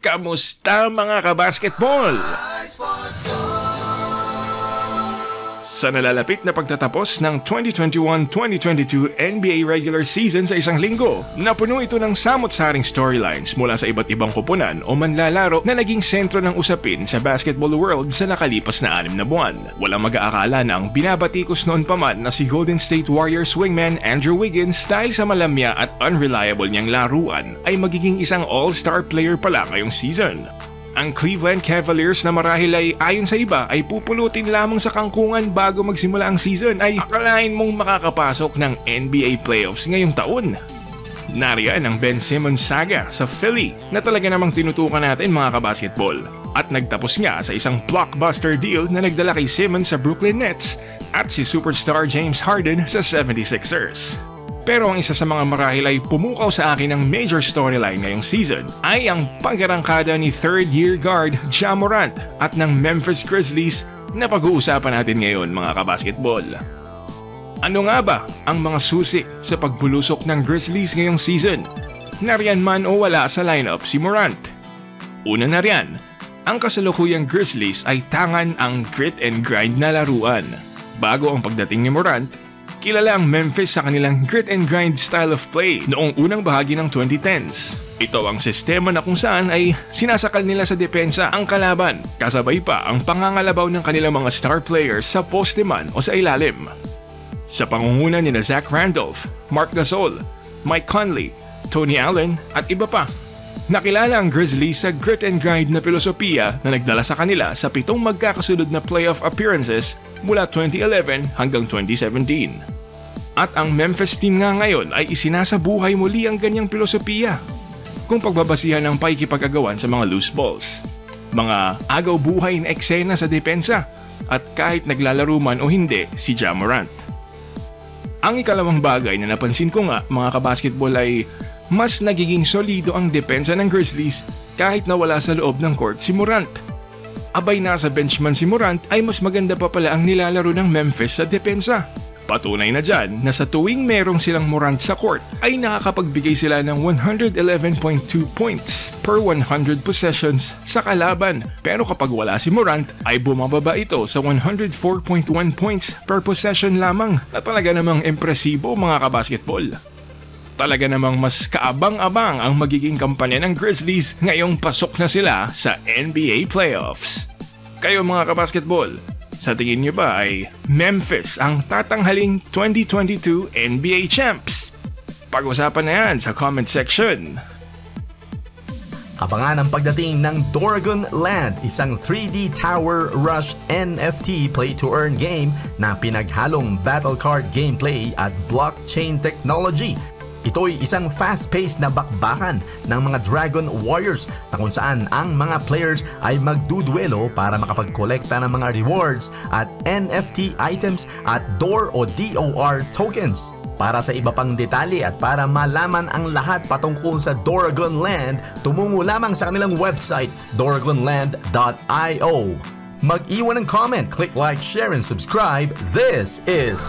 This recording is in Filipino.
Kamusta mga kabasketball? Sa nalalapit na pagtatapos ng 2021-2022 NBA regular season sa isang linggo, napuno ito ng samot-saring storylines mula sa iba't ibang koponan o manlalaro na naging sentro ng usapin sa basketball world sa nakalipas na 6 na buwan. Walang mag-aakala na ang binabatikos noon pa man na si Golden State Warriors wingman Andrew Wiggins dahil sa malamya at unreliable niyang laruan ay magiging isang all-star player pala ngayong season. Ang Cleveland Cavaliers na marahil ay ayon sa iba ay pupulutin lamang sa kangkungan bago magsimula ang season ay akalain mong makakapasok ng NBA playoffs ngayong taon. Nariyan ang Ben Simmons saga sa Philly na talaga namang tinutukan natin mga kabasketball at nagtapos nga sa isang blockbuster deal na nagdala kay Simmons sa Brooklyn Nets at si superstar James Harden sa 76ers. Pero ang isa sa mga marahil ay pumukaw sa akin ng major storyline ngayong season ay ang pagkarangkada ni third-year guard Ja Morant at ng Memphis Grizzlies na pag-uusapan natin ngayon mga kabasketball. Ano nga ba ang mga susi sa pagbulusok ng Grizzlies ngayong season? Nariyan man o wala sa lineup si Morant. Una na riyan, ang kasalukuyang Grizzlies ay tangan ang grit and grind na laruan. Bago ang pagdating ni Morant, kilala ang Memphis sa kanilang grit and grind style of play noong unang bahagi ng 2010s. Ito ang sistema na kung saan ay sinasakal nila sa depensa ang kalaban, kasabay pa ang pangangalabaw ng kanilang mga star players sa poste man o sa ilalim. Sa pangunguna nina Zach Randolph, Mark Gasol, Mike Conley, Tony Allen at iba pa, nakilala ang Grizzlies sa grit and grind na filosofiya na nagdala sa kanila sa 7 magkakasunod na playoff appearances mula 2011 hanggang 2017. At ang Memphis team nga ngayon ay isinasabuhay muli ang ganyang filosofiya kung pagbabasihan ng paikipag-agawan sa mga loose balls, mga agaw buhay na eksena sa depensa at kahit naglalaro man o hindi si Ja Morant. Ang ikalawang bagay na napansin ko nga mga kabasketball ay mas nagiging solido ang depensa ng Grizzlies kahit nawala sa loob ng court si Morant. Abay nasa bench man si Morant ay mas maganda pa pala ang nilalaro ng Memphis sa depensa. Patunay na dyan na sa tuwing merong silang Morant sa court ay nakakapagbigay sila ng 111.2 points per 100 possessions sa kalaban, pero kapag wala si Morant ay bumababa ito sa 104.1 points per possession lamang na talaga namang impresibo mga kabasketball. Talaga namang mas kaabang-abang ang magiging kampanya ng Grizzlies ngayong pasok na sila sa NBA playoffs. Kayo mga kabasketball, sa tingin nyo ba ay Memphis ang tatanghaling 2022 NBA champs? Pag-usapan na yan sa comment section. Abangan ang pagdating ng DoragonLand, isang 3D Tower Rush NFT play-to-earn game na pinaghalong battle card gameplay at blockchain technology. Ito'y isang fast-paced na bakbakan ng mga Dragon Warriors na kung saan ang mga players ay magduduelo para makapagkolekta ng mga rewards at NFT items at DOR o DOR tokens. Para sa iba pang detalye at para malaman ang lahat patungkol sa DoragonLand, tumungo lamang sa kanilang website doragonland.io. Mag-iwan ng comment, click like, share, and subscribe. This is